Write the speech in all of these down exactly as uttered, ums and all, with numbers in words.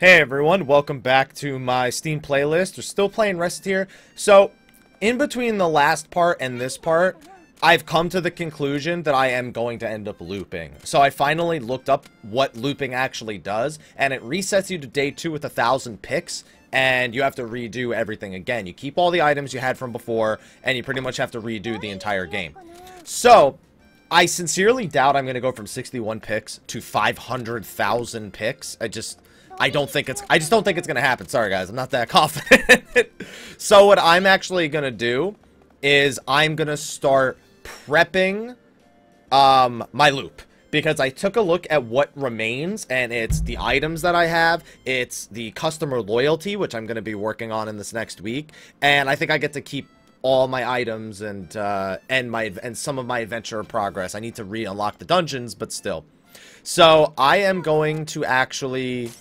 Hey everyone, welcome back to my Steam playlist. We're still playing Recettear. So, in between the last part and this part, I've come to the conclusion that I am going to end up looping. So I finally looked up what looping actually does, and it resets you to day two with a thousand picks, and you have to redo everything again. You keep all the items you had from before, and you pretty much have to redo the entire game. So, I sincerely doubt I'm going to go from sixty-one picks to five hundred thousand picks. I just... I don't think it's, I just don't think it's going to happen. Sorry, guys. I'm not that confident. So what I'm actually going to do is I'm going to start prepping um, my loop. Because I took a look at what remains, and it's the items that I have, it's the customer loyalty, which I'm going to be working on in this next week. And I think I get to keep all my items and, uh, and, my, and some of my adventure progress. I need to re-unlock the dungeons, but still. So I am going to actually...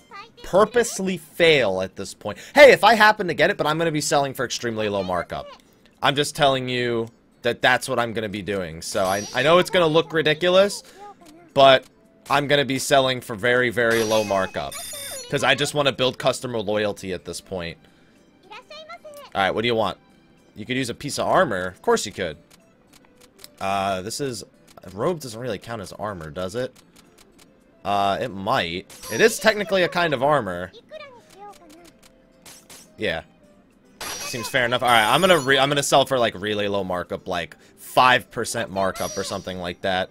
purposely fail at this point. Hey, if I happen to get it, but I'm going to be selling for extremely low markup. I'm just telling you that that's what I'm going to be doing. So I, I know it's going to look ridiculous, but I'm going to be selling for very, very low markup. Because I just want to build customer loyalty at this point. Alright, what do you want? You could use a piece of armor. Of course you could. Uh, this is... robe doesn't really count as armor, does it? Uh, it might. It is technically a kind of armor. Yeah. Seems fair enough. Alright, I'm gonna re I'm gonna sell for, like, really low markup, like, five percent markup or something like that.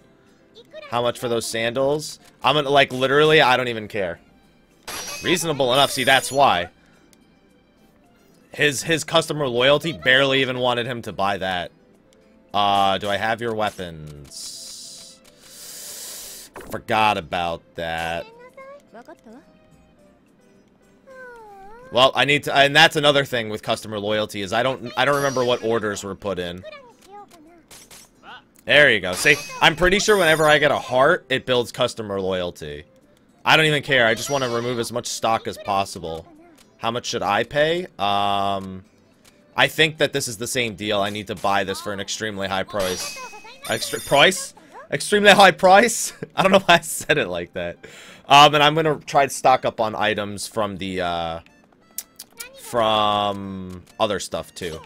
How much for those sandals? I'm gonna, like, literally, I don't even care. Reasonable enough. See, that's why. His, his customer loyalty barely even wanted him to buy that. Uh, do I have your weapons? Forgot about that. Well, I need to, and that's another thing with customer loyalty is I don't, I don't remember what orders were put in. There you go. See, I'm pretty sure whenever I get a heart, it builds customer loyalty. I don't even care. I just want to remove as much stock as possible. How much should I pay? Um, I think that this is the same deal. I need to buy this for an extremely high price. Extra price? Extremely high price? I don't know why I said it like that. Um, and I'm going to try to stock up on items from the, uh... from other stuff, too.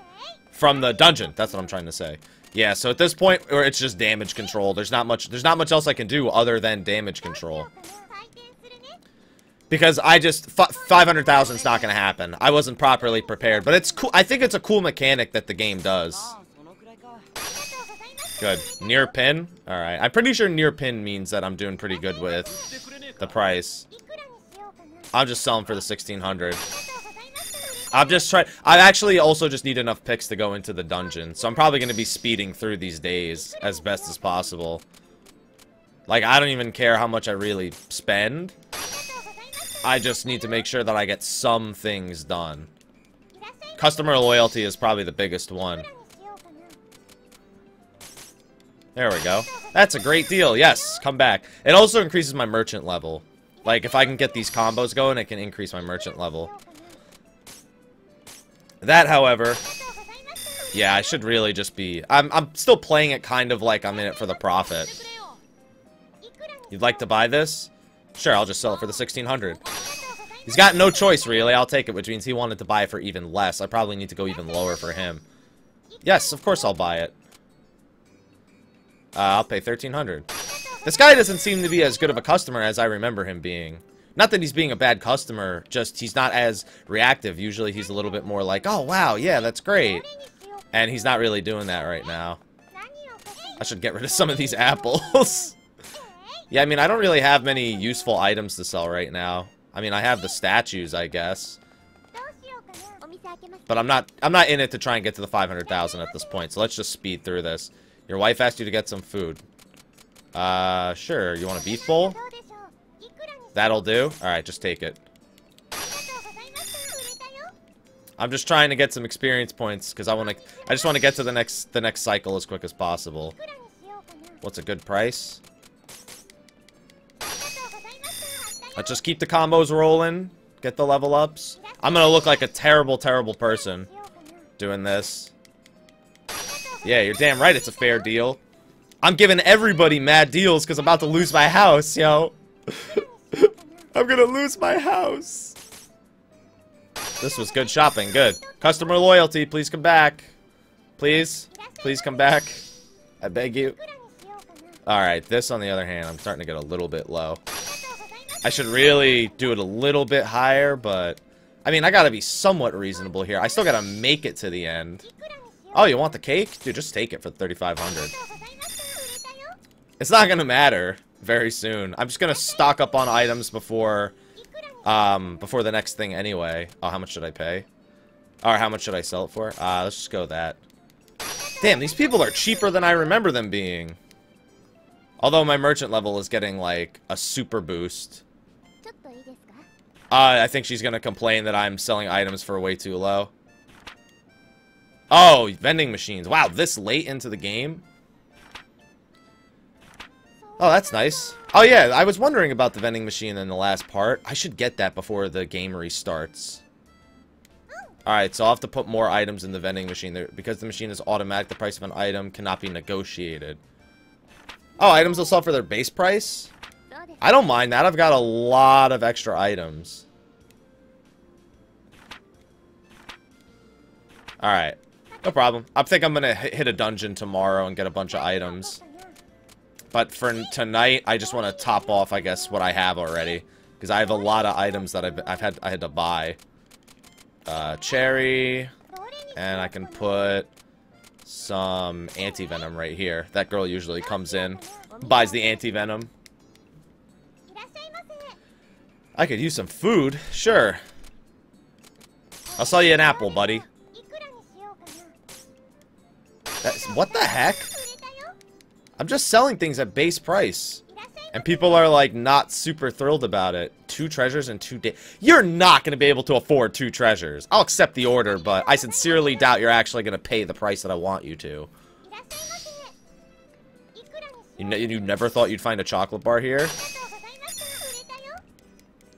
From the dungeon. That's what I'm trying to say. Yeah, so at this point, it's just damage control. There's not much, there's not much else I can do other than damage control. Because I just... five hundred thousand is not going to happen. I wasn't properly prepared. But it's cool. I think it's a cool mechanic that the game does. Good. Near pin? Alright. I'm pretty sure near pin means that I'm doing pretty good with the price. I'm just selling for the sixteen hundred. I'm just trying... I actually also just need enough picks to go into the dungeon. So I'm probably going to be speeding through these days as best as possible. Like, I don't even care how much I really spend. I just need to make sure that I get some things done. Customer loyalty is probably the biggest one. There we go. That's a great deal. Yes, come back. It also increases my merchant level. Like, if I can get these combos going, it can increase my merchant level. That, however... yeah, I should really just be... I'm, I'm still playing it kind of like I'm in it for the profit. You'd like to buy this? Sure, I'll just sell it for the sixteen hundred. He's got no choice, really. I'll take it, which means he wanted to buy it for even less. I probably need to go even lower for him. Yes, of course I'll buy it. Uh, I'll pay thirteen hundred. This guy doesn't seem to be as good of a customer as I remember him being. Not that he's being a bad customer, just he's not as reactive. Usually he's a little bit more like, oh, wow, yeah, that's great. And he's not really doing that right now. I should get rid of some of these apples. Yeah, I mean, I don't really have many useful items to sell right now. I mean, I have the statues, I guess. But I'm not, I'm not in it to try and get to the five hundred thousand at this point, so let's just speed through this. Your wife asked you to get some food. Uh, sure. You want a beef bowl? That'll do. Alright, just take it. I'm just trying to get some experience points because I want to. I just want to get to the next the next cycle as quick as possible. What's a good price? Let's just keep the combos rolling. Get the level ups. I'm gonna look like a terrible, terrible person doing this. Yeah, you're damn right it's a fair deal. I'm giving everybody mad deals because I'm about to lose my house, yo. I'm gonna lose my house. This was good shopping. Good. Customer loyalty. Please come back. Please. Please come back. I beg you. Alright, this on the other hand, I'm starting to get a little bit low. I should really do it a little bit higher, but... I mean, I gotta be somewhat reasonable here. I still gotta make it to the end. Oh, you want the cake? Dude, just take it for thirty-five hundred. It's not gonna matter very soon. I'm just gonna stock up on items before... Um, before the next thing anyway. Oh, how much should I pay? Or how much should I sell it for? Uh, let's just go with that. Damn, these people are cheaper than I remember them being. Although my merchant level is getting, like, a super boost. Uh, I think she's gonna complain that I'm selling items for way too low. Oh, vending machines. Wow, this late into the game? Oh, that's nice. Oh, yeah, I was wondering about the vending machine in the last part. I should get that before the game restarts. Alright, so I'll have to put more items in the vending machine. There, because the machine is automatic, the price of an item cannot be negotiated. Oh, items will sell for their base price? I don't mind that. I've got a lot of extra items. Alright. No problem. I think I'm going to hit a dungeon tomorrow and get a bunch of items. But for tonight, I just want to top off, I guess, what I have already. Because I have a lot of items that I've, I've had, I had to buy. Uh, cherry, and I can put some anti-venom right here. That girl usually comes in, buys the anti-venom. I could use some food, sure. I'll sell you an apple, buddy. That's, what the heck? I'm just selling things at base price. And people are, like, not super thrilled about it. Two treasures and two days. You're not going to be able to afford two treasures. I'll accept the order, but I sincerely doubt you're actually going to pay the price that I want you to. You, ne you never thought you'd find a chocolate bar here?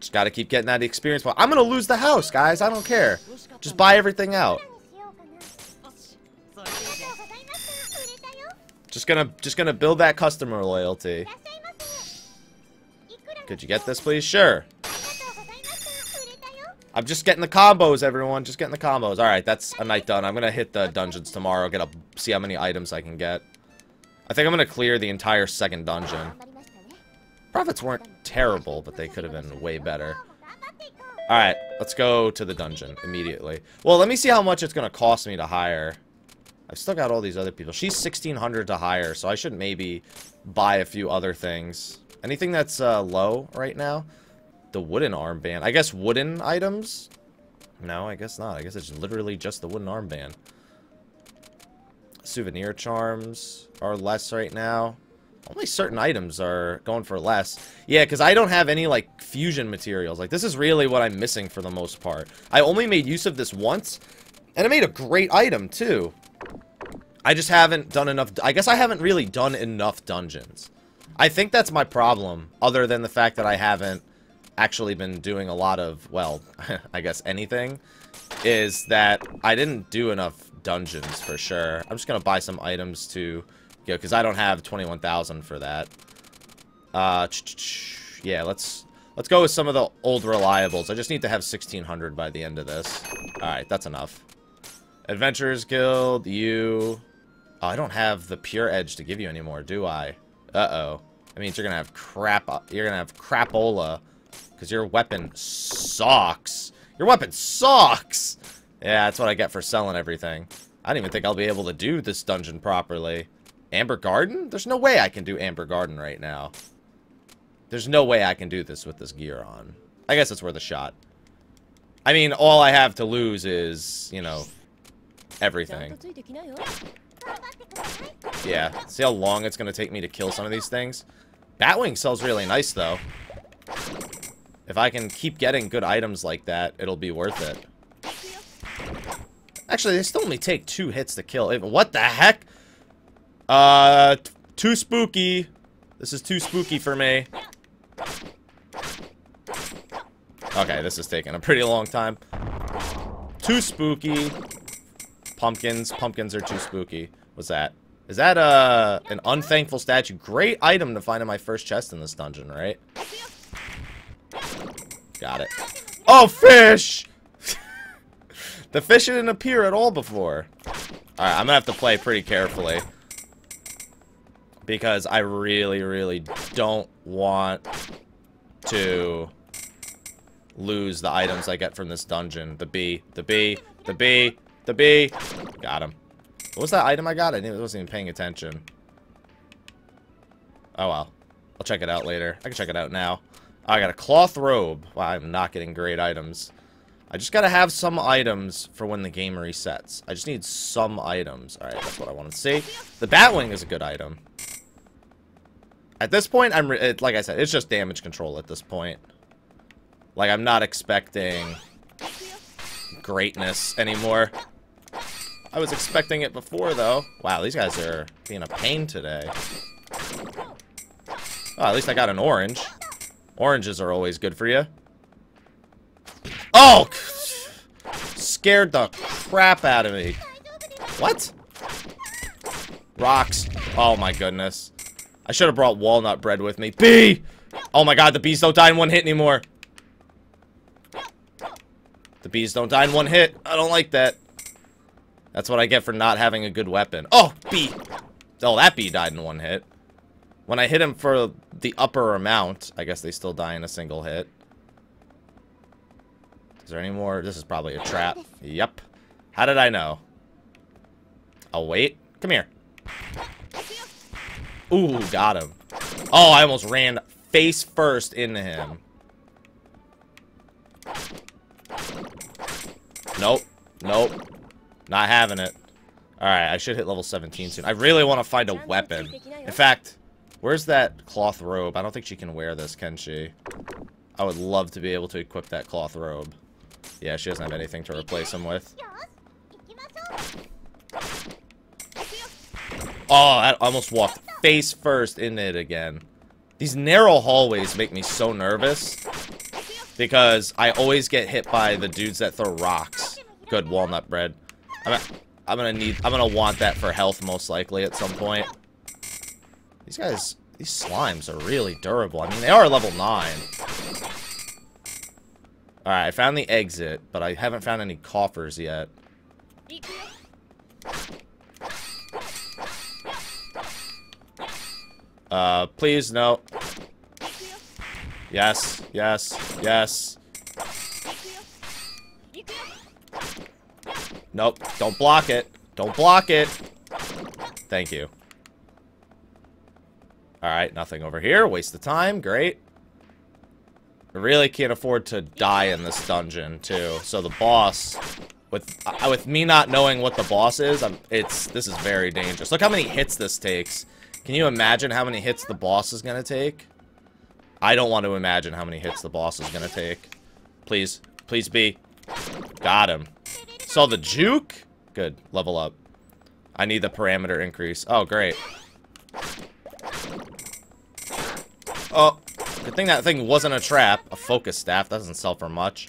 Just got to keep getting that experience. Well, I'm going to lose the house, guys. I don't care. Just buy everything out. Just gonna, just gonna build that customer loyalty. Could you get this, please? Sure. I'm just getting the combos, everyone. Just getting the combos. Alright, that's a night done. I'm going to hit the dungeons tomorrow. Get a, see how many items I can get. I think I'm going to clear the entire second dungeon. Profits weren't terrible, but they could have been way better. Alright, let's go to the dungeon immediately. Well, let me see how much it's going to cost me to hire. I've still got all these other people. She's sixteen hundred to hire, so I should maybe buy a few other things. Anything that's uh, low right now? The wooden armband. I guess wooden items? No, I guess not. I guess it's literally just the wooden armband. Souvenir charms are less right now. Only certain items are going for less. Yeah, because I don't have any, like, fusion materials. Like, this is really what I'm missing for the most part. I only made use of this once, and I made a great item, too. I just haven't done enough. I guess I haven't really done enough dungeons. I think that's my problem, other than the fact that I haven't actually been doing a lot of, well, I guess anything, is that I didn't do enough dungeons for sure. I'm just going to buy some items to, you know, because I don't have twenty-one thousand for that. Uh, yeah, let's let's go with some of the old reliables. I just need to have sixteen hundred by the end of this. All right, that's enough. Adventurers Guild, you... Oh, I don't have the Pure Edge to give you anymore, do I? Uh-oh. That means you're gonna have crap. You're gonna have crapola, because your weapon sucks. Your weapon sucks. Yeah, that's what I get for selling everything. I don't even think I'll be able to do this dungeon properly. Amber Garden? There's no way I can do Amber Garden right now. There's no way I can do this with this gear on. I guess it's worth a shot. I mean, all I have to lose is, you know, everything. Yeah, see how long it's going to take me to kill some of these things? Batwing sells really nice, though. If I can keep getting good items like that, it'll be worth it. Actually, they still only take two hits to kill. What the heck? Uh, too spooky. This is too spooky for me. Okay, this is taking a pretty long time. Too spooky. Pumpkins. Pumpkins are too spooky. What's that? Is that uh, an unthankful statue? Great item to find in my first chest in this dungeon, right? Got it. Oh, fish! The fish didn't appear at all before. Alright, I'm gonna have to play pretty carefully. Because I really, really don't want to lose the items I get from this dungeon. The bee, the bee, the bee, the bee. Got him. What was that item I got? I wasn't even paying attention. Oh well. I'll check it out later. I can check it out now. Oh, I got a cloth robe. Wow, I'm not getting great items. I just gotta have some items for when the game resets. I just need some items. Alright, that's what I want to see. The Batwing is a good item. At this point, I'm re it, like I said, it's just damage control at this point. Like, I'm not expecting greatness anymore. I was expecting it before, though. Wow, these guys are being a pain today. Oh, at least I got an orange. Oranges are always good for you. Oh! Scared the crap out of me. What? Rocks. Oh, my goodness. I should have brought walnut bread with me. Bee! Oh my god, the bees don't die in one hit anymore. The bees don't die in one hit. I don't like that. That's what I get for not having a good weapon. Oh, bee! Oh, that bee died in one hit. When I hit him for the upper amount, I guess they still die in a single hit. Is there any more? This is probably a trap. Yep. How did I know? Oh, wait. Come here. Ooh, got him. Oh, I almost ran face first into him. Nope. Nope. Not having it. Alright, I should hit level seventeen soon. I really want to find a weapon. In fact, where's that cloth robe? I don't think she can wear this, can she? I would love to be able to equip that cloth robe. Yeah, she doesn't have anything to replace him with. Oh, I almost walked face first in it again. These narrow hallways make me so nervous because I always get hit by the dudes that throw rocks. Good walnut bread. I'm, I'm gonna need. I'm gonna want that for health most likely at some point. These guys, these slimes are really durable. I mean, they are level nine. All right, I found the exit, but I haven't found any coffers yet. Uh, please, no. Yes, yes, yes. Nope, don't block it. Don't block it. Thank you. Alright, nothing over here. Waste of time. Great. I really can't afford to die in this dungeon, too. So the boss, with uh, with me not knowing what the boss is, I'm, it's this is very dangerous. Look how many hits this takes. Can you imagine how many hits the boss is going to take? I don't want to imagine how many hits the boss is going to take. Please. Please be. Got him. Saw the juke? Good. Level up. I need the parameter increase. Oh, great. Oh. Good thing that thing wasn't a trap. A focus staff doesn't sell for much.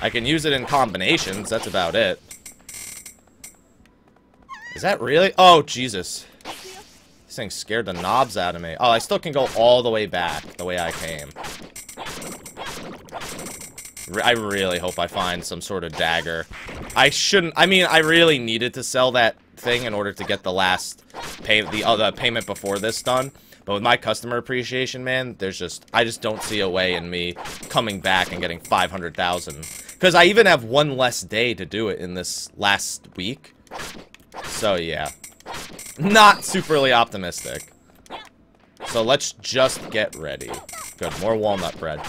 I can use it in combinations. That's about it. Is that really? Oh, Jesus. This thing scared the knobs out of me. Oh, I still can go all the way back the way I came. Re- I really hope I find some sort of dagger. I shouldn't... I mean, I really needed to sell that thing in order to get the last pay, the other payment before this done. But with my customer appreciation, man, there's just... I just don't see a way in me coming back and getting five hundred thousand. Because I even have one less day to do it in this last week. So, yeah. Not superly optimistic. So let's just get ready. Good, more walnut bread.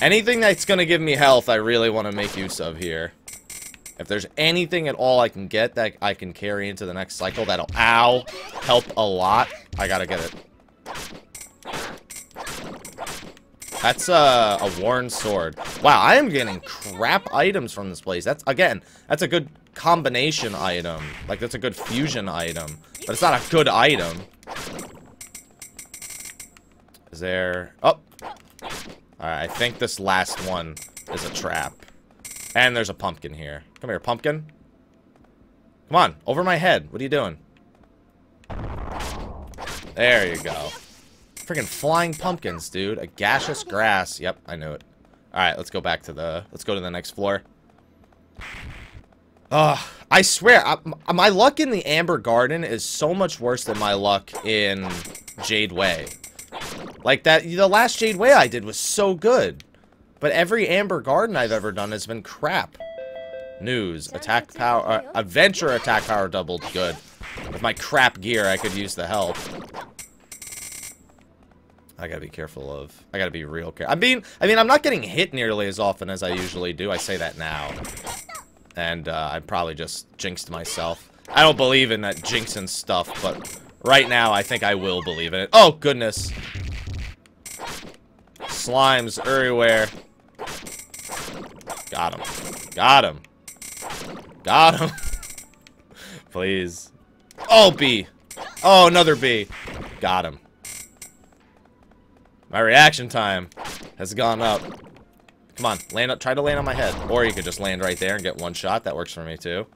Anything that's going to give me health, I really want to make use of here. If there's anything at all I can get that I can carry into the next cycle, that'll, ow, help a lot. I gotta get it. That's uh, a worn sword. Wow, I am getting crap items from this place. That's, again, that's a good... combination item. Like, that's a good fusion item. But it's not a good item. Is there... Oh! Alright, I think this last one is a trap. And there's a pumpkin here. Come here, pumpkin. Come on, over my head. What are you doing? There you go. Freaking flying pumpkins, dude. A gaseous grass. Yep, I knew it. Alright, let's go back to the... Let's go to the next floor. Ugh. I swear, I, my luck in the Amber Garden is so much worse than my luck in Jade Way. Like, that, the last Jade Way I did was so good. But every Amber Garden I've ever done has been crap. News. Attack power... Uh, adventure attack power doubled. Good. With my crap gear, I could use the help. I gotta be careful of... I gotta be real careful. I mean, I mean, I'm not getting hit nearly as often as I usually do. I say that now. And uh, I probably just jinxed myself. I don't believe in that jinxing stuff, but right now I think I will believe in it. Oh, goodness. Slimes everywhere. Got him. Got him. Got him. Please. Oh, bee. Oh, another bee. Got him. My reaction time has gone up. Come on, land up, try to land on my head. Or you could just land right there and get one shot. That works for me, too.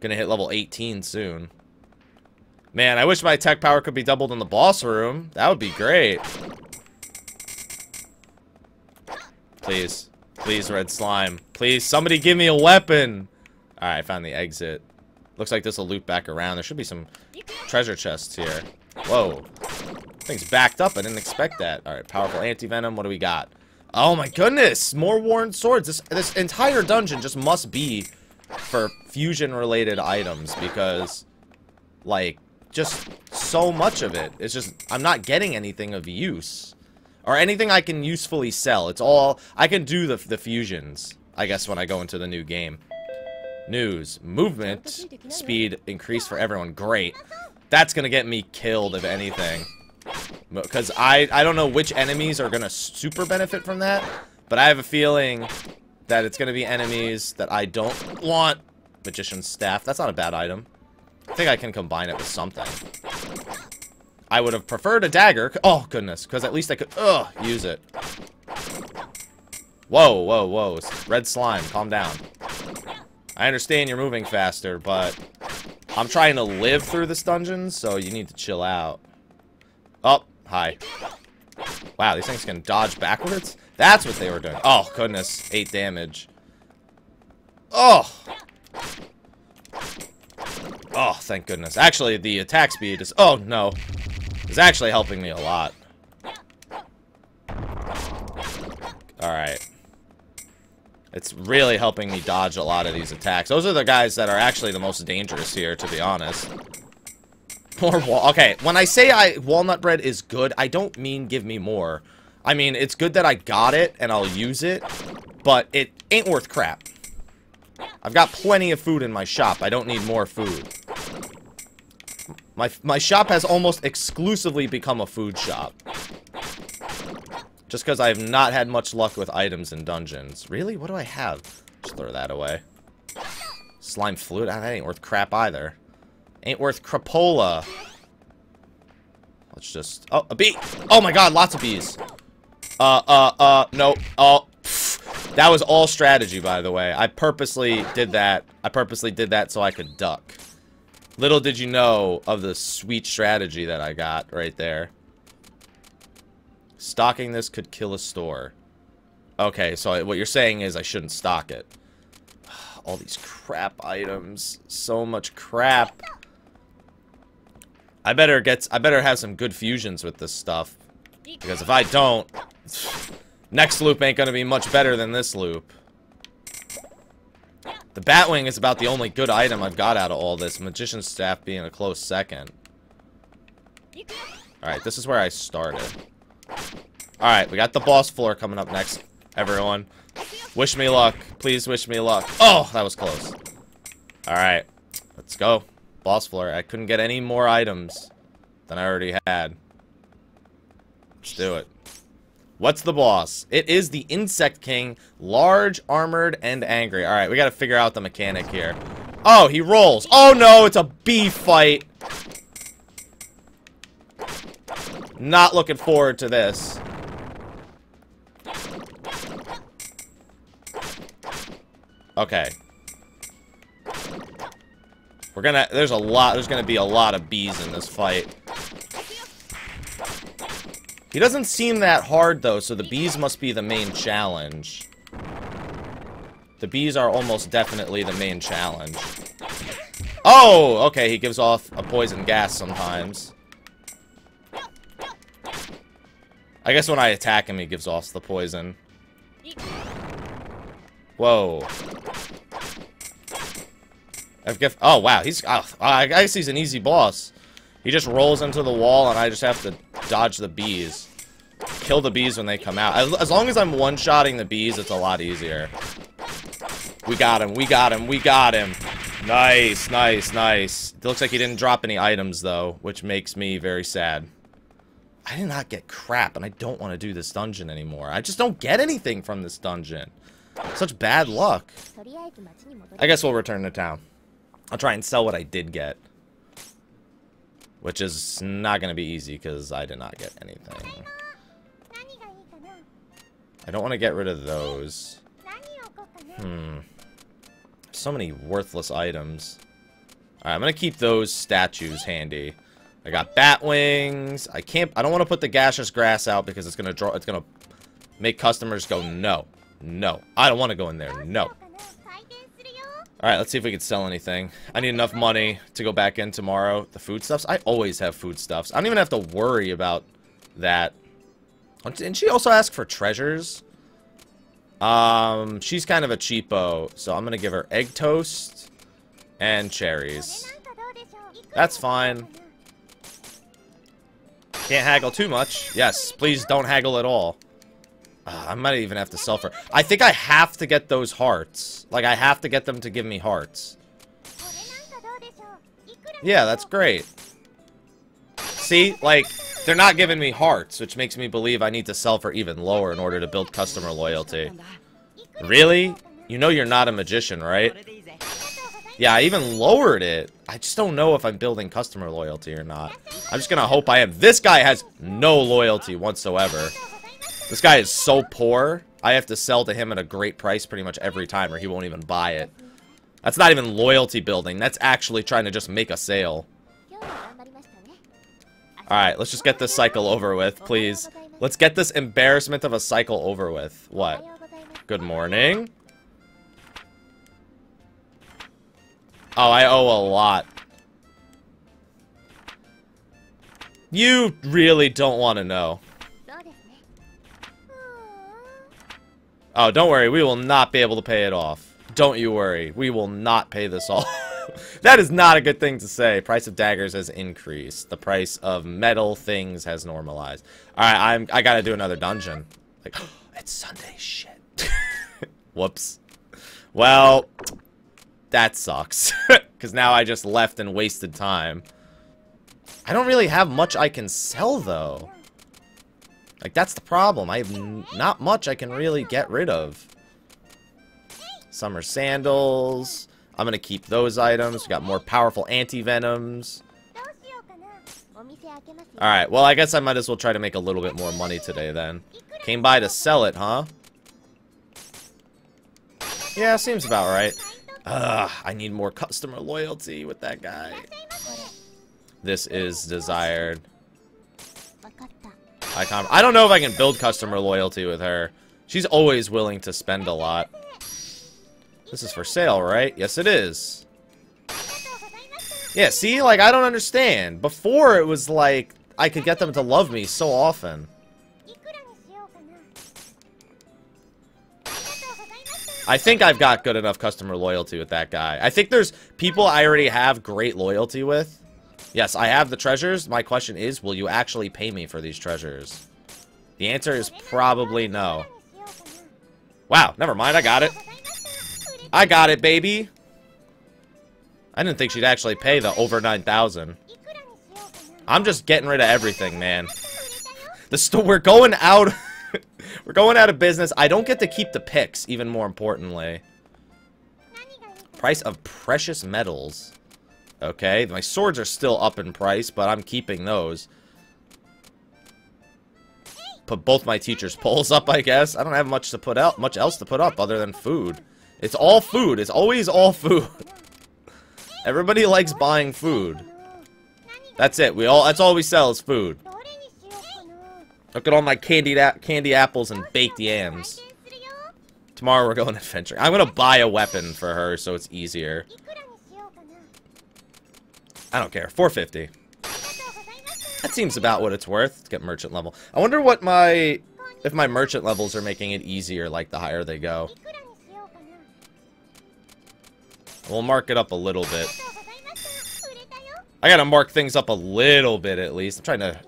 Gonna hit level eighteen soon. Man, I wish my tech power could be doubled in the boss room. That would be great. Please. Please, red slime. Please, somebody give me a weapon. Alright, I found the exit. Looks like this will loop back around. There should be some treasure chests here. Whoa. Thing's backed up. I didn't expect that. Alright, powerful anti-venom. What do we got? Oh my goodness, more worn swords. This this entire dungeon just must be for fusion-related items because, like, just so much of it. It's just, I'm not getting anything of use. Or anything I can usefully sell. It's all, I can do the, the fusions, I guess, when I go into the new game. News, movement, speed increased for everyone. Great. That's gonna get me killed, if anything. Because I, I don't know which enemies are going to super benefit from that, but I have a feeling that it's going to be enemies that I don't want. Magician's Staff. That's not a bad item. I think I can combine it with something. I would have preferred a dagger. Oh, goodness. Because at least I could ugh, use it. Whoa, whoa, whoa. Red slime, calm down. I understand you're moving faster, but I'm trying to live through this dungeon, so you need to chill out. Oh, hi. Wow, these things can dodge backwards? That's what they were doing. Oh, goodness. Eight damage. Oh! Oh, thank goodness. Actually, the attack speed is... Oh, no. It's actually helping me a lot. Alright. It's really helping me dodge a lot of these attacks. Those are the guys that are actually the most dangerous here, to be honest. More wall. Okay, when I say I walnut bread is good, I don't mean give me more. I mean, it's good that I got it and I'll use it, but it ain't worth crap. I've got plenty of food in my shop. I don't need more food. My, my shop has almost exclusively become a food shop. Just because I have not had much luck with items in dungeons. Really? What do I have? Just throw that away. Slime flute? That ain't worth crap either. Ain't worth crapola. Let's just... Oh, a bee! Oh my god, lots of bees. Uh, uh, uh, no. Oh, pff. That was all strategy, by the way. I purposely did that. I purposely did that so I could duck. Little did you know of the sweet strategy that I got right there. Stocking this could kill a store. Okay, so what you're saying is I shouldn't stock it. All these crap items. So much crap. I better get, I better have some good fusions with this stuff. Because if I don't, next loop ain't gonna be much better than this loop. The Batwing is about the only good item I've got out of all this. Magician's Staff being a close second. Alright, this is where I started. Alright, we got the boss floor coming up next, everyone. Wish me luck. Please wish me luck. Oh, that was close. Alright, let's go. Boss floor. I couldn't get any more items than I already had. Let's do it. What's the boss? It is the Insect King, large, armored, and angry. All right, we got to figure out the mechanic here. Oh, he rolls. Oh, no, it's a bee fight. Not looking forward to this. Okay. We're gonna, there's a lot, there's gonna be a lot of bees in this fight. He doesn't seem that hard though, so the bees must be the main challenge. The bees are almost definitely the main challenge. Oh, okay, he gives off a poison gas sometimes. I guess when I attack him, he gives off the poison. Whoa. I've given, oh, wow, he's, oh, I guess he's an easy boss. He just rolls into the wall, and I just have to dodge the bees. Kill the bees when they come out. As, as long as I'm one-shotting the bees, it's a lot easier. We got him, we got him, we got him. Nice, nice, nice. It looks like he didn't drop any items, though, which makes me very sad. I did not get crap, and I don't want to do this dungeon anymore. I just don't get anything from this dungeon. Such bad luck. I guess we'll return to town. I'll try and sell what I did get. Which is not going to be easy, because I did not get anything. I don't want to get rid of those. Hmm. So many worthless items. Alright, I'm going to keep those statues handy. I got bat wings. I can't. I don't want to put the gaseous grass out because it's gonna draw. It's gonna make customers go no, no. I don't want to go in there. No. All right. Let's see if we can sell anything. I need enough money to go back in tomorrow. The foodstuffs. I always have foodstuffs. I don't even have to worry about that. And she also asked for treasures. Um, she's kind of a cheapo, so I'm gonna give her egg toast and cherries. That's fine. Can't haggle too much. Yes, please don't haggle at all. Uh, I might even have to sell for... I think I have to get those hearts. Like, I have to get them to give me hearts. Yeah, that's great. See? Like, they're not giving me hearts, which makes me believe I need to sell for even lower in order to build customer loyalty. Really? You know you're not a magician, right? Yeah, I even lowered it. I just don't know if I'm building customer loyalty or not. I'm just gonna hope I am. This guy has no loyalty whatsoever. This guy is so poor. I have to sell to him at a great price pretty much every time or he won't even buy it. That's not even loyalty building. That's actually trying to just make a sale. Alright, let's just get this cycle over with, please. Let's get this embarrassment of a cycle over with. What? Good morning. Oh, I owe a lot. You really don't want to know. Oh, don't worry. We will not be able to pay it off. Don't you worry. We will not pay this off. That is not a good thing to say. Price of daggers has increased. The price of metal things has normalized. Alright, I'm, I gotta do another dungeon. Like, oh, it's Sunday. Shit. Whoops. Well... that sucks, because now I just left and wasted time. I don't really have much I can sell, though. Like, that's the problem. I have n not much I can really get rid of. Summer sandals. I'm going to keep those items. We got more powerful anti-venoms. Alright, well, I guess I might as well try to make a little bit more money today, then. Came by to sell it, huh? Yeah, seems about right. Ugh, I need more customer loyalty with that guy. This is desired. I, can't, I don't know if I can build customer loyalty with her. She's always willing to spend a lot. This is for sale, right? Yes, it is. Yeah, see? Like, I don't understand. Before, it was like, I could get them to love me so often. I think I've got good enough customer loyalty with that guy. I think there's people I already have great loyalty with. Yes, I have the treasures. My question is, will you actually pay me for these treasures? The answer is probably no. Wow, never mind. I got it. I got it, baby. I didn't think she'd actually pay the over nine thousand. I'm just getting rid of everything, man. The store, we're going out... We're going out of business. I don't get to keep the picks, even more importantly. Price of precious metals. Okay, my swords are still up in price, but I'm keeping those. Put both my teachers' polls up, I guess. I don't have much to put out, much else to put up other than food. It's all food. It's always all food. Everybody likes buying food. That's it. We all. That's all we sell is food. Look at all my candied a candy apples and baked yams. Tomorrow we're going adventuring. I'm gonna buy a weapon for her so it's easier. I don't care. four fifty. That seems about what it's worth. Let's get merchant level. I wonder what my... if my merchant levels are making it easier, like, the higher they go. We'll mark it up a little bit. I gotta mark things up a little bit, at least. I'm trying to...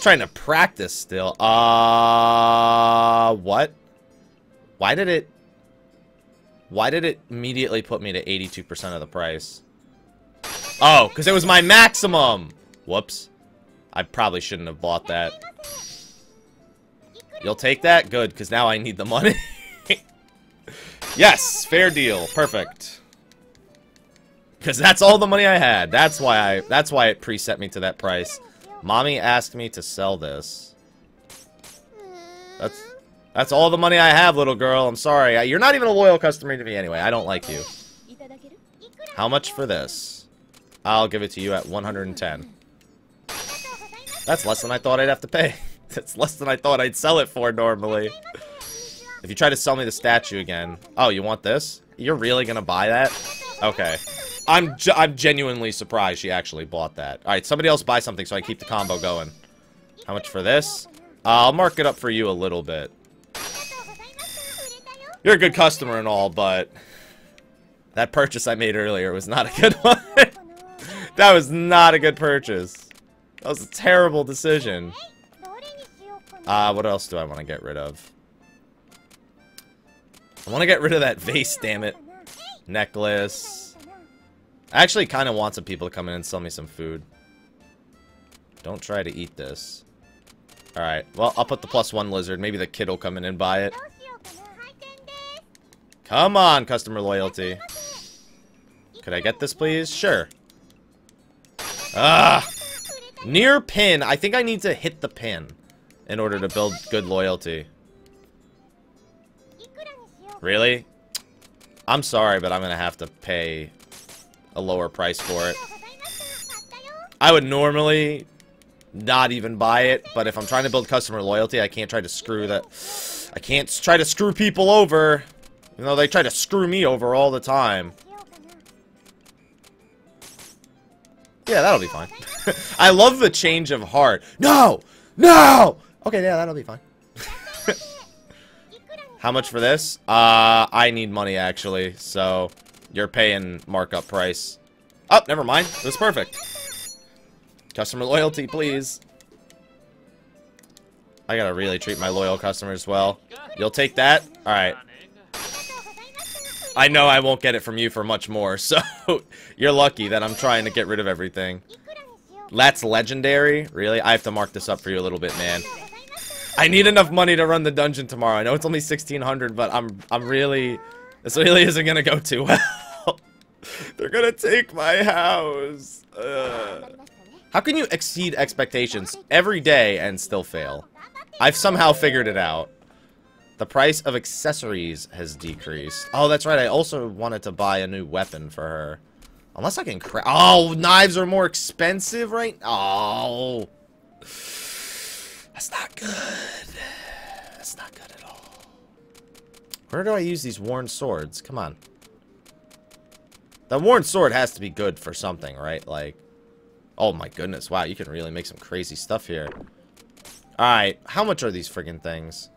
trying to practice still. Uh... What? Why did it... Why did it immediately put me to eighty-two percent of the price? Oh, because it was my maximum! Whoops. I probably shouldn't have bought that. You'll take that? Good, because now I need the money. Yes, fair deal. Perfect. Because that's all the money I had. That's why I. That's why it preset me to that price. Mommy asked me to sell this. That's that's all the money I have, little girl. I'm sorry. I, you're not even a loyal customer to me anyway. I don't like you. How much for this? I'll give it to you at one hundred ten. That's less than I thought I'd have to pay. That's less than I thought I'd sell it for normally. If you try to sell me the statue again. Oh, you want this? You're really gonna buy that? Okay. I'm ge- I'm genuinely surprised she actually bought that. Alright, somebody else buy something so I keep the combo going. How much for this? Uh, I'll mark it up for you a little bit. You're a good customer and all, but... that purchase I made earlier was not a good one. That was not a good purchase. That was a terrible decision. Uh, what else do I want to get rid of? I want to get rid of that vase, damn it. Necklace. I actually kind of want some people to come in and sell me some food. Don't try to eat this. Alright, well, I'll put the plus one lizard. Maybe the kid will come in and buy it. Come on, customer loyalty. Could I get this, please? Sure. Ugh. Near pin. I think I need to hit the pin in order to build good loyalty. Really? I'm sorry, but I'm gonna have to pay a lower price for it. I would normally not even buy it, but if I'm trying to build customer loyalty, I can't try to screw that. I can't try to screw people over. You know, they try to screw me over all the time. Yeah, that'll be fine. I love the change of heart. No! No! Okay, yeah, that'll be fine. How much for this? Uh, I need money, actually. So, you're paying markup price. Oh, never mind. It was perfect. Customer loyalty, please. I gotta really treat my loyal customers well. You'll take that? Alright. I know I won't get it from you for much more, so you're lucky that I'm trying to get rid of everything. That's legendary? Really? I have to mark this up for you a little bit, man. I need enough money to run the dungeon tomorrow. I know it's only sixteen hundred, but I'm I'm really... this really isn't gonna go too well. They're gonna take my house. Ugh. How can you exceed expectations every day and still fail? I've somehow figured it out. The price of accessories has decreased. Oh, that's right. I also wanted to buy a new weapon for her. Unless I can craft... oh, knives are more expensive, right? Oh. That's not good. That's not good at all. Where do I use these worn swords? Come on. The worn sword has to be good for something, right? Like... oh my goodness. Wow, you can really make some crazy stuff here. Alright, how much are these friggin' things?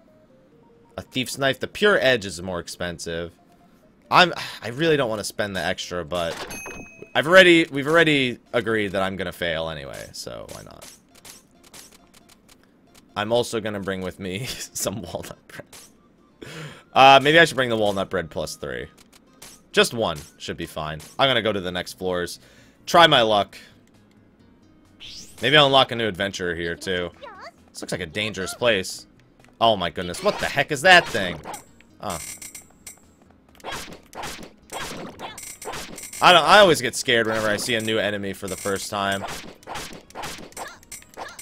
A thief's knife. The pure edge is more expensive. I'm. I really don't want to spend the extra, but I've already. We've already agreed that I'm gonna fail anyway, so why not? I'm also gonna bring with me some walnut bread. Uh, maybe I should bring the walnut bread plus three. Just one should be fine. I'm gonna go to the next floors. Try my luck. Maybe I'll unlock a new adventure here too. This looks like a dangerous place. Oh my goodness, what the heck is that thing? Oh. I don't I always get scared whenever I see a new enemy for the first time.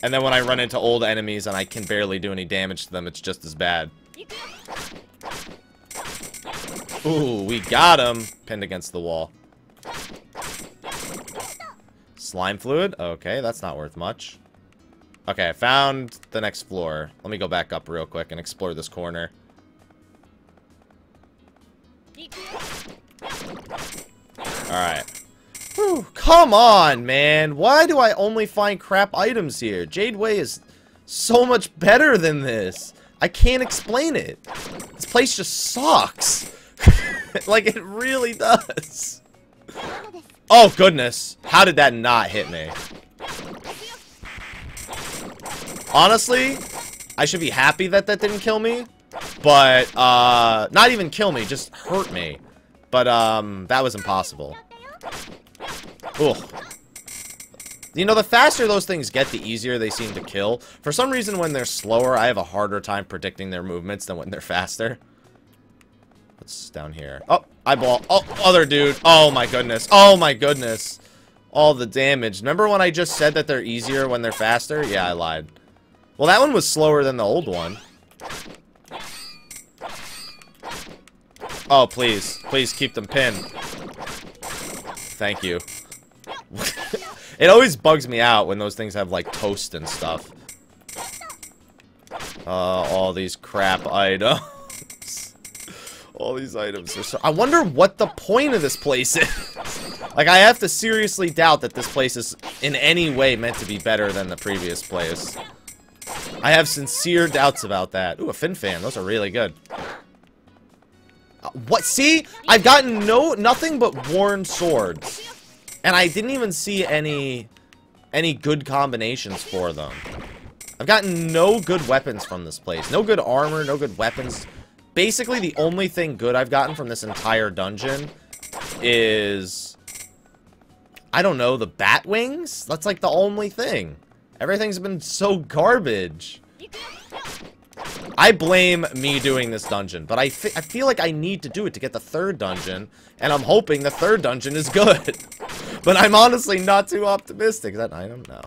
And then when I run into old enemies and I can barely do any damage to them, it's just as bad. Ooh, we got him! Pinned against the wall. Slime fluid? Okay, that's not worth much. Okay, I found the next floor. Let me go back up real quick and explore this corner. Alright. Whew, come on, man. Why do I only find crap items here? Jade Way is so much better than this. I can't explain it. This place just sucks. Like, it really does. Oh, goodness. How did that not hit me? Honestly, I should be happy that that didn't kill me. But, uh, not even kill me, just hurt me. But, um, that was impossible. Ooh. You know, the faster those things get, the easier they seem to kill. For some reason, when they're slower, I have a harder time predicting their movements than when they're faster. What's down here? Oh, eyeball. Oh, other dude. Oh, my goodness. Oh, my goodness. All the damage. Remember when I just said that they're easier when they're faster? Yeah, I lied. Well, that one was slower than the old one. Oh, please. Please keep them pinned. Thank you. It always bugs me out when those things have, like, toast and stuff. Uh, all these crap items. All these items are so... I wonder what the point of this place is. Like, I have to seriously doubt that this place is in any way meant to be better than the previous place. I have sincere doubts about that. Ooh, a fin fan. Those are really good. Uh, what? See? I've gotten no nothing but worn swords. And I didn't even see any any good combinations for them. I've gotten no good weapons from this place. No good armor, no good weapons. Basically, the only thing good I've gotten from this entire dungeon is... I don't know, the bat wings? That's like the only thing. Everything's been so garbage. I blame me doing this dungeon, but I, fe I feel like I need to do it to get the third dungeon, and I'm hoping the third dungeon is good. But I'm honestly not too optimistic. Is that an item? No.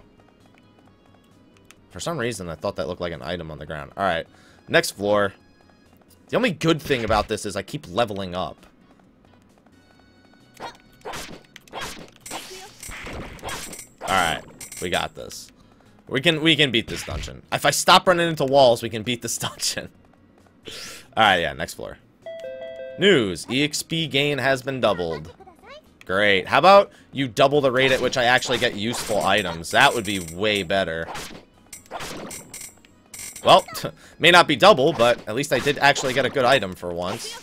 For some reason, I thought that looked like an item on the ground. Alright, next floor. The only good thing about this is I keep leveling up. Alright, we got this. We can we can beat this dungeon. If I stop running into walls, we can beat this dungeon. Alright, yeah, next floor. News. E X P gain has been doubled. Great. How about you double the rate at which I actually get useful items? That would be way better. Well, may not be double, but at least I did actually get a good item for once.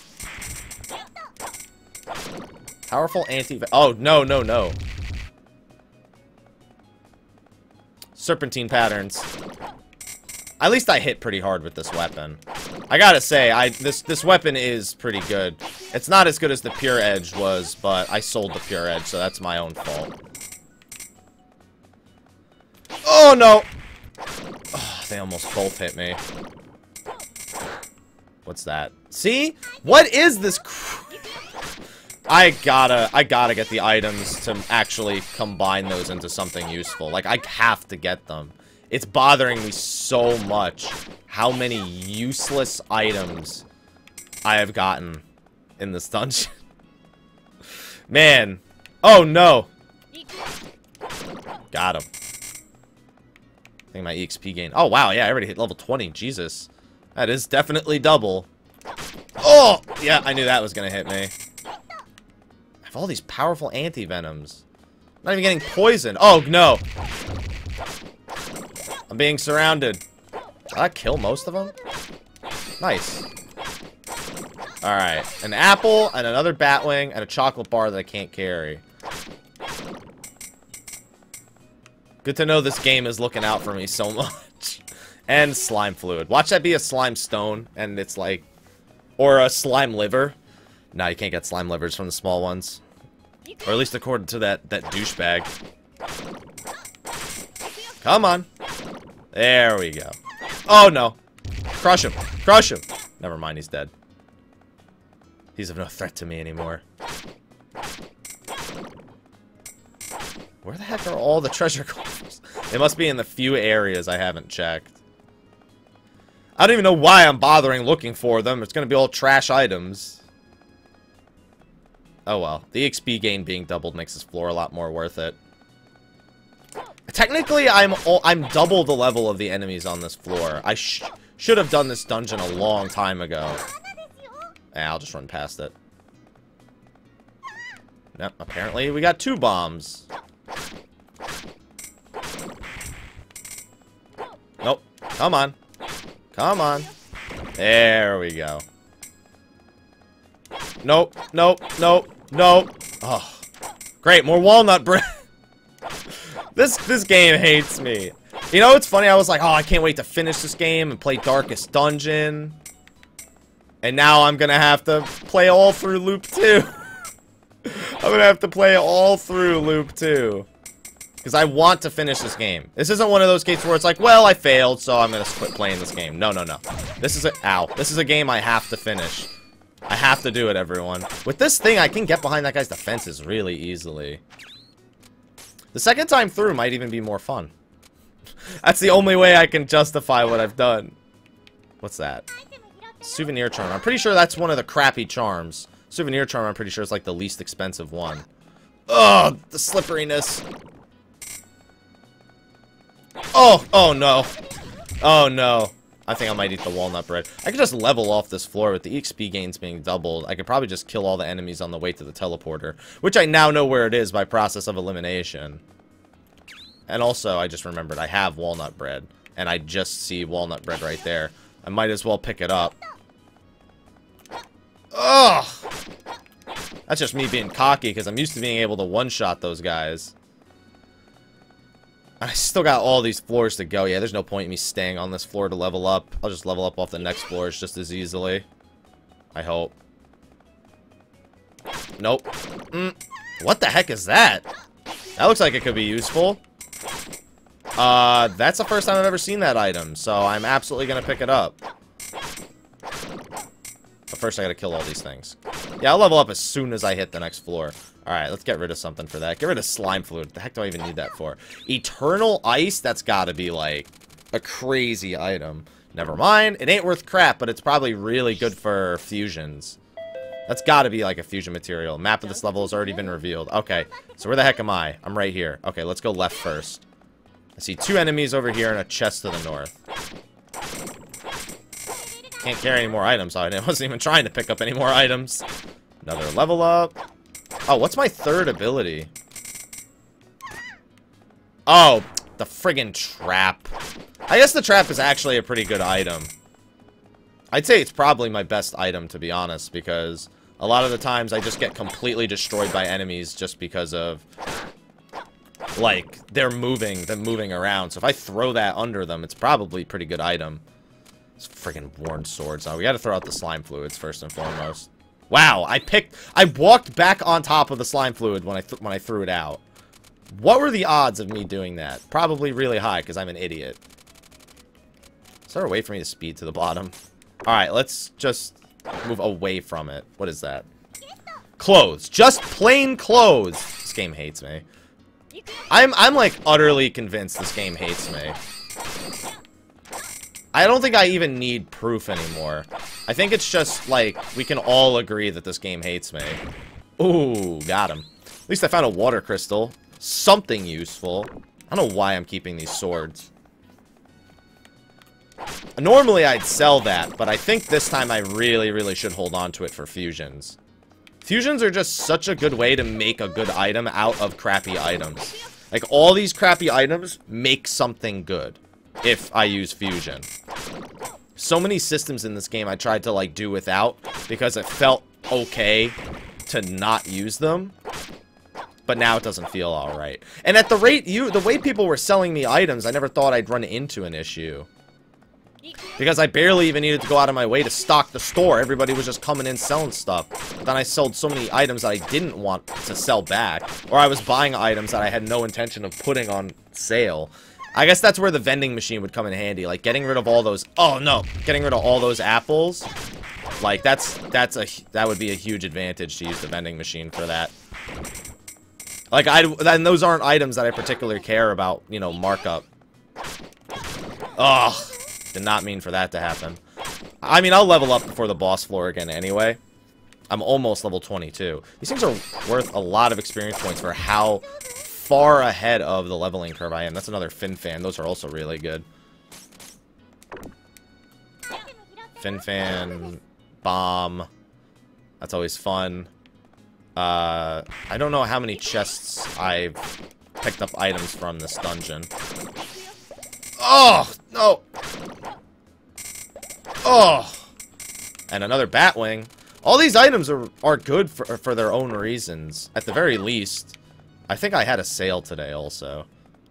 Powerful anti- Oh, no, no, no. Serpentine patterns. At least I hit pretty hard with this weapon. I gotta say, I this this weapon is pretty good. It's not as good as the Pure Edge was, but I sold the Pure Edge, so that's my own fault. Oh no! Oh, they almost both hit me. What's that? See? What is this? I gotta, I gotta get the items to actually combine those into something useful. Like, I have to get them. It's bothering me so much how many useless items I have gotten in this dungeon. Man. Oh, no. Got him. I think my E X P gain. Oh, wow. Yeah, I already hit level twenty. Jesus. That is definitely double. Oh, yeah, I knew that was gonna hit me. All these powerful anti-venoms. Not even getting poisoned. Oh, no. I'm being surrounded. Did I kill most of them? Nice. Alright. An apple and another batwing and a chocolate bar that I can't carry. Good to know this game is looking out for me so much. And slime fluid. Watch that be a slime stone and it's like... Or a slime liver. No, you can't get slime livers from the small ones. Or at least according to that, that douchebag. Come on. There we go. Oh, no. Crush him. Crush him. Never mind, he's dead. He's of no threat to me anymore. Where the heck are all the treasure coffers? They must be in the few areas I haven't checked. I don't even know why I'm bothering looking for them. It's going to be all trash items. Oh well, the X P gain being doubled makes this floor a lot more worth it. Technically, I'm all, I'm double the level of the enemies on this floor. I sh should have done this dungeon a long time ago. Eh, I'll just run past it. Nope, apparently we got two bombs. Nope. Come on. Come on. There we go. Nope. Nope. Nope. Nope. Oh. Great, more walnut bread. This this game hates me. You know, it's funny, I was like, oh, I can't wait to finish this game and play Darkest Dungeon. And now I'm gonna have to play all through loop two. I'm gonna have to play all through loop two. Because I want to finish this game. This isn't one of those games where it's like, well, I failed, so I'm gonna quit playing this game. No, no, no. This is a- ow. This is a game I have to finish. I have to do it, everyone. With this thing, I can get behind that guy's defenses really easily. The second time through might even be more fun. That's the only way I can justify what I've done. What's that? Souvenir charm. I'm pretty sure that's one of the crappy charms. Souvenir charm, I'm pretty sure it's like the least expensive one. Oh, the slipperiness. Oh, oh no. Oh no. I think I might eat the walnut bread. I could just level off this floor with the E X P gains being doubled. I could probably just kill all the enemies on the way to the teleporter, which I now know where it is by process of elimination. And also, I just remembered I have walnut bread, and I just see walnut bread right there. I might as well pick it up. Ugh! That's just me being cocky, because I'm used to being able to one-shot those guys. I still got all these floors to go. Yeah, there's no point in me staying on this floor to level up. I'll just level up off the next floors just as easily. I hope. Nope. Mm. What the heck is that? That looks like it could be useful. Uh, that's the first time I've ever seen that item, so I'm absolutely gonna pick it up. But first I gotta kill all these things. Yeah, I'll level up as soon as I hit the next floor. Alright, let's get rid of something for that. Get rid of slime fluid. What the heck do I even need that for? Eternal ice? That's gotta be, like, a crazy item. Never mind. It ain't worth crap, but it's probably really good for fusions. That's gotta be, like, a fusion material. Map of this level has already been revealed. Okay, so where the heck am I? I'm right here. Okay, let's go left first. I see two enemies over here and a chest to the north. Can't carry any more items, so I wasn't even trying to pick up any more items. Another level up. Oh, what's my third ability? Oh, the friggin' trap. I guess the trap is actually a pretty good item. I'd say it's probably my best item, to be honest, because a lot of the times I just get completely destroyed by enemies just because of, like, they're moving, they're moving around. So if I throw that under them, it's probably a pretty good item. It's friggin' worn swords. Oh, we gotta throw out the slime fluids first and foremost. Wow, I picked, I walked back on top of the slime fluid when I, th when I threw it out. What were the odds of me doing that? Probably really high, because I'm an idiot. Is there a way for me to speed to the bottom? Alright, let's just move away from it. What is that? Clothes. Just plain clothes. This game hates me. I'm, I'm like utterly convinced this game hates me. I don't think I even need proof anymore. I think it's just like we can all agree that this game hates me. Ooh, got him. At least I found a water crystal. Something useful. I don't know why I'm keeping these swords. Normally I'd sell that, but I think this time I really, really should hold on to it for fusions. Fusions are just such a good way to make a good item out of crappy items. Like, all these crappy items make something good if I use fusion. So many systems in this game I tried to, like, do without because it felt okay to not use them. But now it doesn't feel alright. And at the rate you, the way people were selling me items, I never thought I'd run into an issue. Because I barely even needed to go out of my way to stock the store. Everybody was just coming in selling stuff. But then I sold so many items that I didn't want to sell back. Or I was buying items that I had no intention of putting on sale. I guess that's where the vending machine would come in handy. Like, getting rid of all those... Oh, no. Getting rid of all those apples. Like, that's that's a that would be a huge advantage to use the vending machine for that. Like, I... And those aren't items that I particularly care about, you know, markup. Ugh. Did not mean for that to happen. I mean, I'll level up before the boss floor again anyway. I'm almost level twenty-two. These things are worth a lot of experience points for how far ahead of the leveling curve I am. That's another fin fan. Those are also really good. Fin fan, bomb. That's always fun. Uh, I don't know how many chests I've picked up items from this dungeon. Oh, no. Oh. And another Batwing. All these items are, are good for, for their own reasons. At the very least. I think I had a sale today also.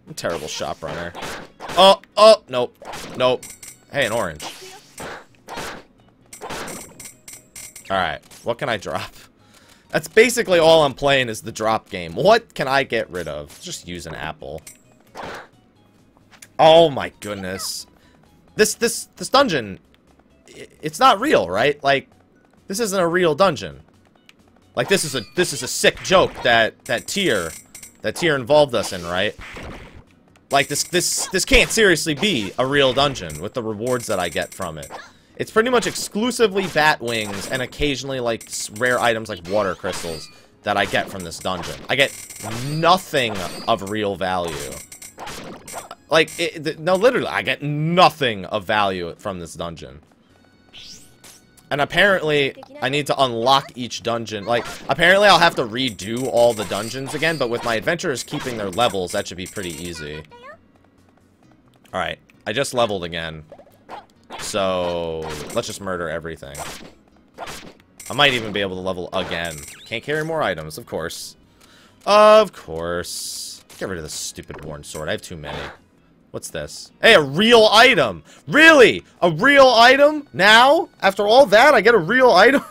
I'm a terrible shop runner. Oh, oh, nope. Nope. Hey, an orange. Alright, what can I drop? That's basically all I'm playing is the drop game. What can I get rid of? Just use an apple. Oh my goodness. This, this, this dungeon, it's not real, right? Like, this isn't a real dungeon. Like, this is a, this is a sick joke that, that tier, that tier involved us in, right? Like, this, this, this can't seriously be a real dungeon with the rewards that I get from it. It's pretty much exclusively bat wings and occasionally, like, rare items like water crystals that I get from this dungeon. I get nothing of real value. Like, it, no, literally, I get nothing of value from this dungeon. And apparently, I need to unlock each dungeon. Like, apparently I'll have to redo all the dungeons again, but with my adventurers keeping their levels, that should be pretty easy. Alright, I just leveled again. So, let's just murder everything. I might even be able to level again. Can't carry more items, of course. Of course. Get rid of this stupid worn sword. I have too many. What's this? Hey, a real item! Really? A real item? Now? After all that, I get a real item?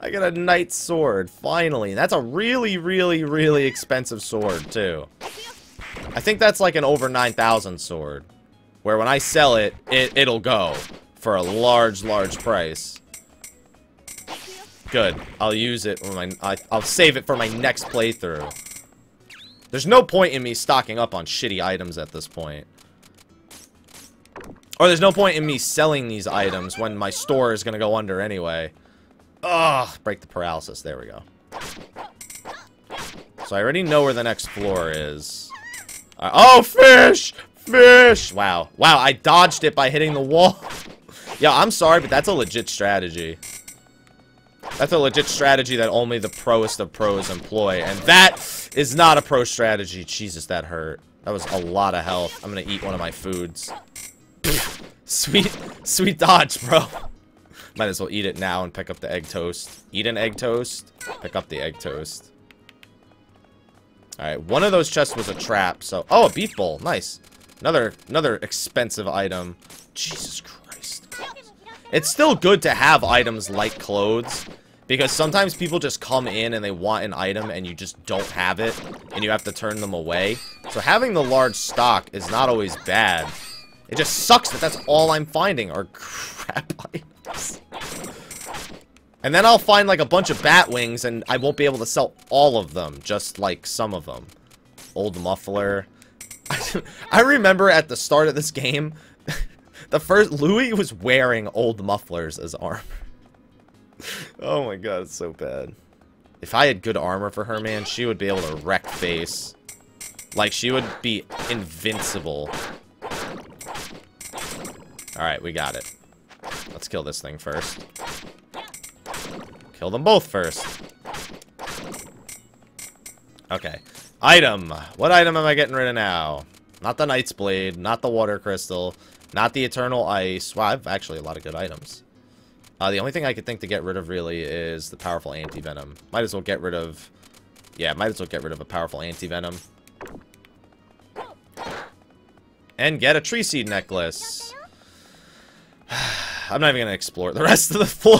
I get a knight's sword, finally. That's a really, really, really expensive sword, too. I think that's like an over nine thousand sword. Where when I sell it, it, it'll go for a large, large price. Good. I'll use it when my, I, I'll save it for my next playthrough. There's no point in me stocking up on shitty items at this point. Or there's no point in me selling these items when my store is gonna go under anyway. Ugh, break the paralysis. There we go. So I already know where the next floor is. Uh, oh, fish! Fish! Wow. Wow, I dodged it by hitting the wall. Yeah, I'm sorry, but that's a legit strategy. That's a legit strategy that only the proest of pros employ. And that is not a pro strategy. Jesus, that hurt. That was a lot of health. I'm gonna eat one of my foods. Sweet, sweet dodge, bro. Might as well eat it now and pick up the egg toast. Eat an egg toast. Pick up the egg toast. Alright, one of those chests was a trap, so... Oh, a beef bowl. Nice. Another, another expensive item. Jesus Christ. It's still good to have items like clothes, because sometimes people just come in and they want an item and you just don't have it, and you have to turn them away. So having the large stock is not always bad. It just sucks that that's all I'm finding are crap items. And then I'll find like a bunch of bat wings and I won't be able to sell all of them, just like some of them. Old muffler. I remember at the start of this game, the first Louis was wearing old mufflers as armor. Oh my god, it's so bad. If I had good armor for her, man, she would be able to wreck face. Like, she would be invincible. Alright, we got it. Let's kill this thing first. Kill them both first. Okay. Item. What item am I getting rid of now? Not the Knight's Blade, not the Water Crystal, not the Eternal Ice. Wow, I have actually a lot of good items. Uh, the only thing I could think to get rid of really is the powerful anti-venom. Might as well get rid of... Yeah, might as well get rid of a powerful anti-venom. And get a tree seed necklace. I'm not even going to explore the rest of the floor.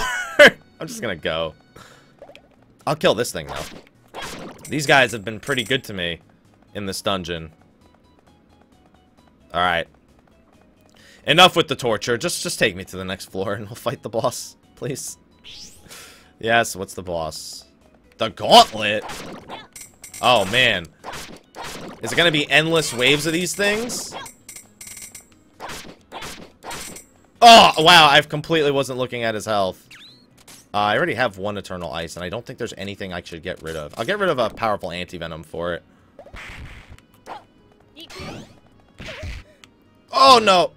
I'm just going to go. I'll kill this thing, though. These guys have been pretty good to me in this dungeon. Alright. Enough with the torture. Just just take me to the next floor and we'll fight the boss, please. Yes, what's the boss? The gauntlet? Oh, man. Is it going to be endless waves of these things? Oh, wow. I completely wasn't looking at his health. Uh, I already have one Eternal Ice, and I don't think there's anything I should get rid of. I'll get rid of a powerful anti-venom for it. Oh, no!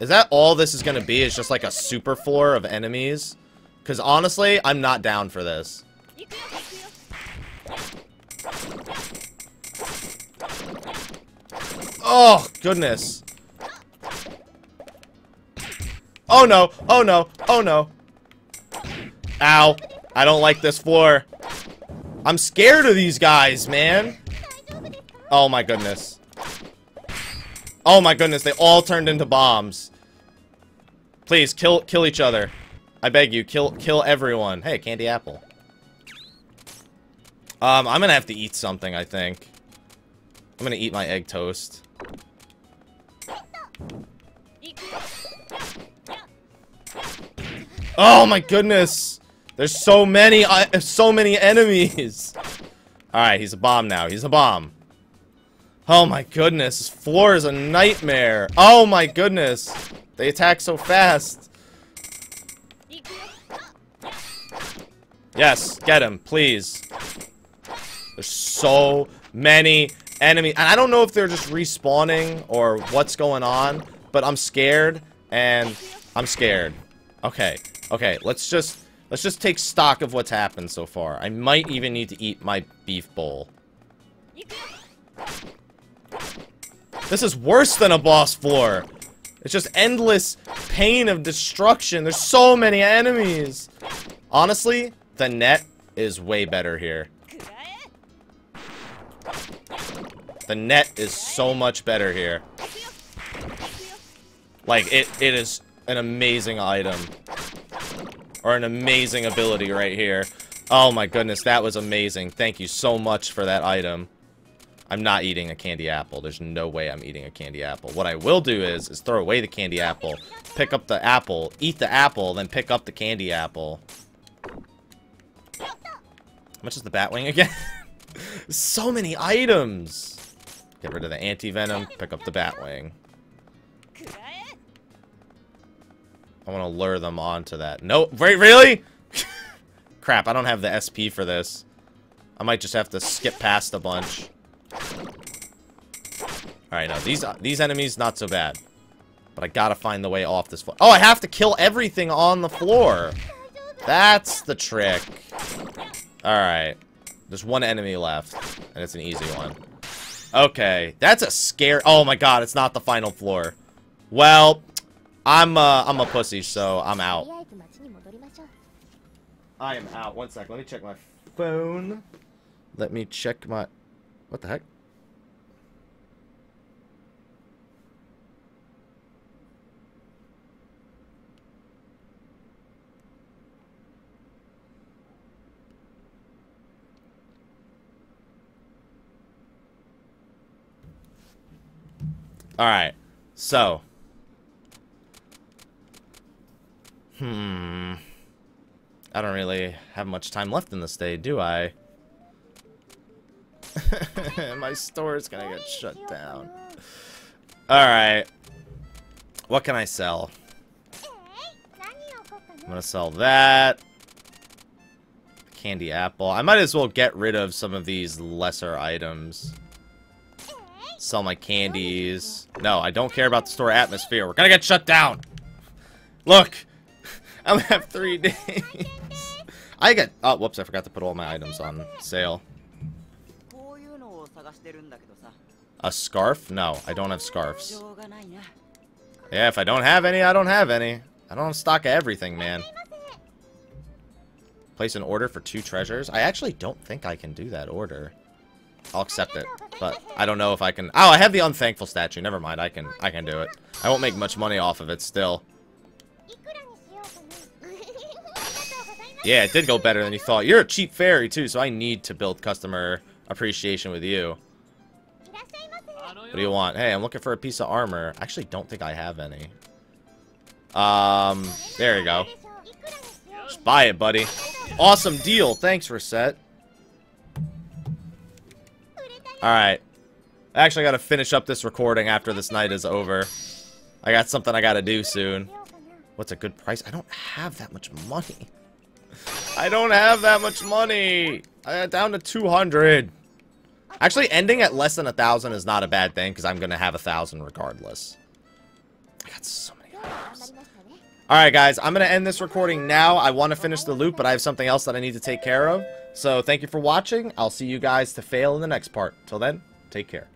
Is that all this is going to be? Is just like a super floor of enemies? Because honestly, I'm not down for this. Oh, goodness. Oh no, oh no, oh no. Ow. I don't like this floor. I'm scared of these guys, man. Oh my goodness. Oh my goodness, they all turned into bombs. Please, kill kill each other. I beg you, kill kill everyone. Hey, candy apple. Um, I'm gonna have to eat something, I think. I'm gonna eat my egg toast. Oh my goodness! There's so many, uh, so many enemies! Alright, he's a bomb now. He's a bomb. Oh my goodness, this floor is a nightmare. Oh my goodness. They attack so fast. Yes, get him, please. There's so many enemies. And I don't know if they're just respawning or what's going on, but I'm scared and I'm scared. Okay, okay, let's just... Let's just take stock of what's happened so far. I might even need to eat my beef bowl. This is worse than a boss floor. It's just endless pain of destruction. There's so many enemies. Honestly, the net is way better here. The net is so much better here. Like, it, it is an amazing item. Or an amazing ability right here. Oh my goodness, that was amazing. Thank you so much for that item. I'm not eating a candy apple. There's no way I'm eating a candy apple. What I will do is, is throw away the candy apple, pick up the apple, eat the apple, then pick up the candy apple. How much is the Batwing again? So many items! Get rid of the anti-venom, pick up the Batwing. I want to lure them onto that. No, wait, really? Crap, I don't have the S P for this. I might just have to skip past a bunch. Alright, now, these these enemies, not so bad. But I gotta find the way off this floor. Oh, I have to kill everything on the floor! That's the trick. Alright. There's one enemy left, and it's an easy one. Okay, that's a scare- Oh my god, it's not the final floor. Well... I'm uh, I'm a pussy, so I'm out. I am out. One sec. Let me check my phone. Let me check my... What the heck? All right. So... Hmm. I don't really have much time left in this day, do I? My store is gonna get shut down. Alright. What can I sell? I'm gonna sell that. Candy apple. I might as well get rid of some of these lesser items. Sell my candies. No, I don't care about the store atmosphere. We're gonna get shut down! Look! I'm gonna have three days. I got. Oh, whoops! I forgot to put all my items on sale. A scarf? No, I don't have scarves. Yeah, if I don't have any, I don't have any. I don't stock everything, man. Place an order for two treasures. I actually don't think I can do that order. I'll accept it, but I don't know if I can. Oh, I have the unthankful statue. Never mind. I can. I can do it. I won't make much money off of it still. Yeah, it did go better than you thought. You're a cheap fairy, too, so I need to build customer appreciation with you. What do you want? Hey, I'm looking for a piece of armor. I actually don't think I have any. Um, there you go. Just buy it, buddy. Awesome deal. Thanks, Reset. Alright. I actually got to finish up this recording after this night is over. I got something I got to do soon. What's a good price? I don't have that much money. I don't have that much money. I got down to two hundred. Actually, ending at less than a thousand is not a bad thing because I'm gonna have a thousand regardless. I got so many. Oops. Alright guys, I'm going to end this recording now. I want to finish the loop, but I have something else that I need to take care of. So thank you for watching. I'll see you guys to fail in the next part. Till then, take care.